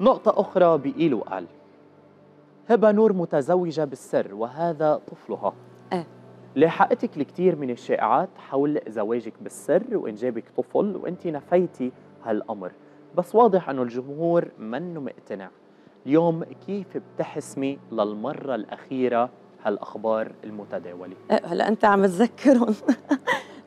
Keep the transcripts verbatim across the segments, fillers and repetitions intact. نقطة أخرى بقيل وقال هبة نور متزوجة بالسر وهذا طفلها. إيه لاحقتك الكثير من الشائعات حول زواجك بالسر وإنجابك طفل وأنت نفيتي هالأمر، بس واضح أنه الجمهور منه مقتنع. اليوم كيف بتحسمي للمرة الأخيرة هالأخبار المتداولة؟ إيه هلا أنت عم تذكرهم.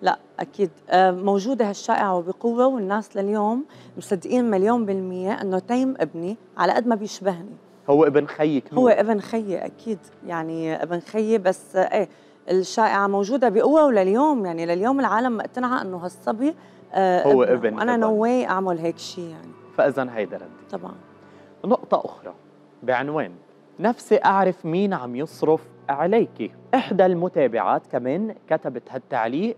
لا أكيد موجودة هالشائعة وبقوة، والناس لليوم مصدقين مليون بالمية أنه تيم ابني على قد ما بيشبهني. هو ابن خيك؟ هو ابن خيي أكيد، يعني ابن خيي، بس إيه الشائعة موجودة بقوة ولليوم، يعني لليوم العالم مقتنعة أنه هالصبي هو ابنه. ابن وأنا نواي أعمل هيك شيء يعني، فإذا هيدا ردي طبعا. نقطة أخرى بعنوان نفسي أعرف مين عم يصرف عليكي، إحدى المتابعات كمان كتبت هالتعليق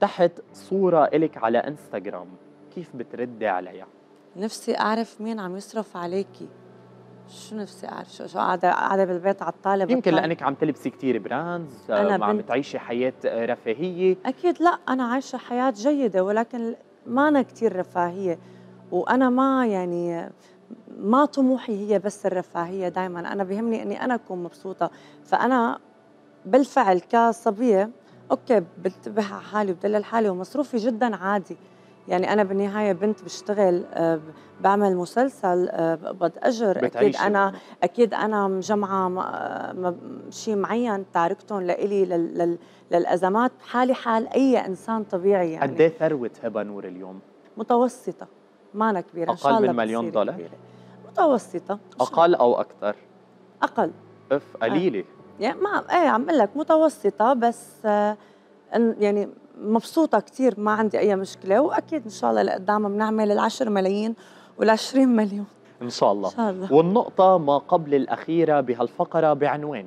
تحت صورة إلك على إنستغرام، كيف بتردي عليها؟ نفسي أعرف مين عم يصرف عليكي. شو نفسي أعرف؟ شو شو قاعدة قاعدة بالبيت على الطالب؟ يمكن لأنك عم تلبسي كثير براندز، عم تعيشي حياة رفاهية. أكيد لا، أنا عايشة حياة جيدة، ولكن ما أنا كثير رفاهية، وأنا ما يعني ما طموحي هي بس الرفاهية دائما، أنا بيهمني إني أنا أكون مبسوطة. فأنا بالفعل كصبية اوكي بنتبه على حالي وبدلل حالي ومصروفي جدا عادي، يعني انا بالنهايه بنت بشتغل، بعمل مسلسل، بقبض اجر، اكيد انا اكيد انا مجمعه شيء معين تاركتهم لإلي لل للازمات، حالي حال اي انسان طبيعي يعني. قد ايه ثروه هبه نور اليوم؟ متوسطه، ما أنا كبيره، ان شاء الله اقل من مليون دولار كبيرة. متوسطه اقل او اكثر؟ اقل. اف قليله يعني، ما ايه عم اقول لك متوسطه، بس آه يعني مبسوطه كثير، ما عندي اي مشكله، واكيد ان شاء الله لقدام بنعمل العشر ملايين والعشرين مليون ان شاء الله ان شاء الله. والنقطه ما قبل الاخيره بهالفقره بعنوان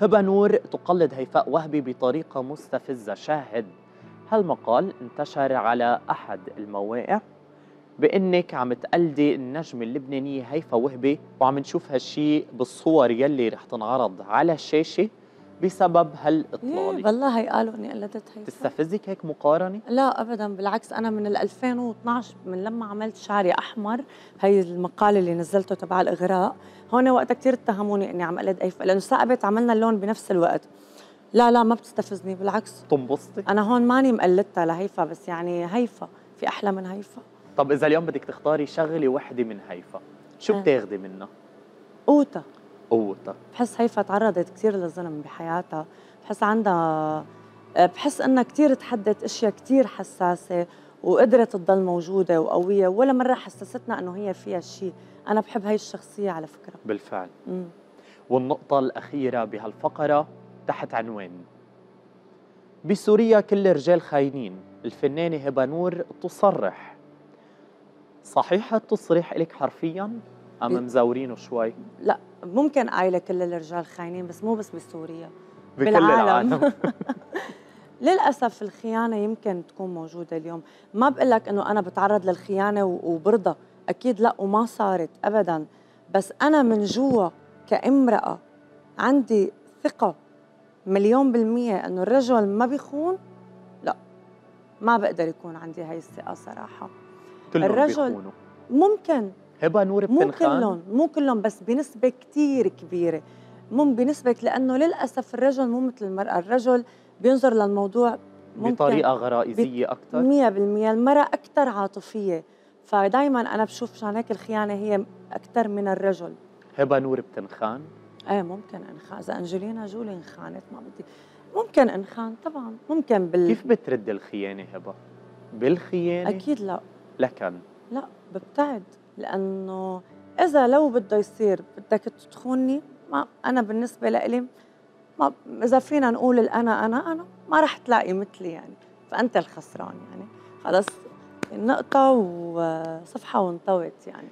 هبه نور تقلد هيفاء وهبي بطريقه مستفزه، شاهد هالمقال انتشر على احد المواقع بانك عم تقلدي النجمه اللبنانيه هيفاء وهبي، وعم نشوف هالشيء بالصور يلي رح تنعرض على الشاشه بسبب هالاطلاله. والله هي قالوا اني قلدت هيفاء. تستفزك هيك مقارنه؟ لا ابدا بالعكس، انا من ال ألفين واثنعش من لما عملت شعري احمر، هي المقال اللي نزلته تبع الاغراء، هون وقتها كثير اتهموني اني عم قلد هيفاء لانه ثاقبت عملنا اللون بنفس الوقت. لا لا ما بتستفزني بالعكس، تنبسطي؟ انا هون ماني مقلدتها لهيفاء، بس يعني هيفاء في احلى من هيفاء. طب إذا اليوم بدك تختاري شغلة وحدة من هيفاء، شو بتاخدي منها؟ قوتها. قوتها. بحس هيفاء تعرضت كثير للظلم بحياتها، بحس عندها بحس إنها كثير تحدت أشياء كثير حساسة وقدرت تضل موجودة وقوية، ولا مرة حسستنا إنه هي فيها شيء، أنا بحب هي الشخصية على فكرة. بالفعل. مم. والنقطة الأخيرة بهالفقرة تحت عنوان بسوريا كل الرجال خاينين، الفنانة هبة نور تصرح. صحيح التصريح لك حرفيا ام مزورينه شوي؟ لا ممكن قايله كل الرجال خاينين، بس مو بس بسوريا، بكل بالعالم, العالم. للاسف الخيانه يمكن تكون موجوده اليوم، ما بقول لك انه انا بتعرض للخيانه وبرضى، اكيد لا وما صارت ابدا، بس انا من جوا كامراه عندي ثقه مليون بالميه انه الرجل ما بيخون، لا ما بقدر يكون عندي هاي الثقه صراحه. الرجل بيخونه. ممكن هبه نور بتنخان؟ مو كلهم مو كلهم، بس بنسبه كثير كبيره، مم بنسبه، لانه للاسف الرجل مو مثل المراه، الرجل بينظر للموضوع بطريقه غرائزيه اكثر مية بالمية، المراه اكثر عاطفيه، فدائما انا بشوف مشان هيك الخيانه هي اكثر من الرجل. هبه نور بتنخان؟ ايه ممكن انخان، اذا انجلينا جولي انخانت ما بدي، ممكن انخان طبعا ممكن بال كيف بترد الخيانه هبه؟ بالخيانه؟ اكيد لا، لكن لا ببتعد، لأنه إذا لو بده يصير بدك تخوني، ما أنا بالنسبة لإلي ما إذا فينا نقول الأنا أنا أنا ما رح تلاقي مثلي يعني، فأنت الخسران يعني، خلص النقطة وصفحة وانطوت يعني.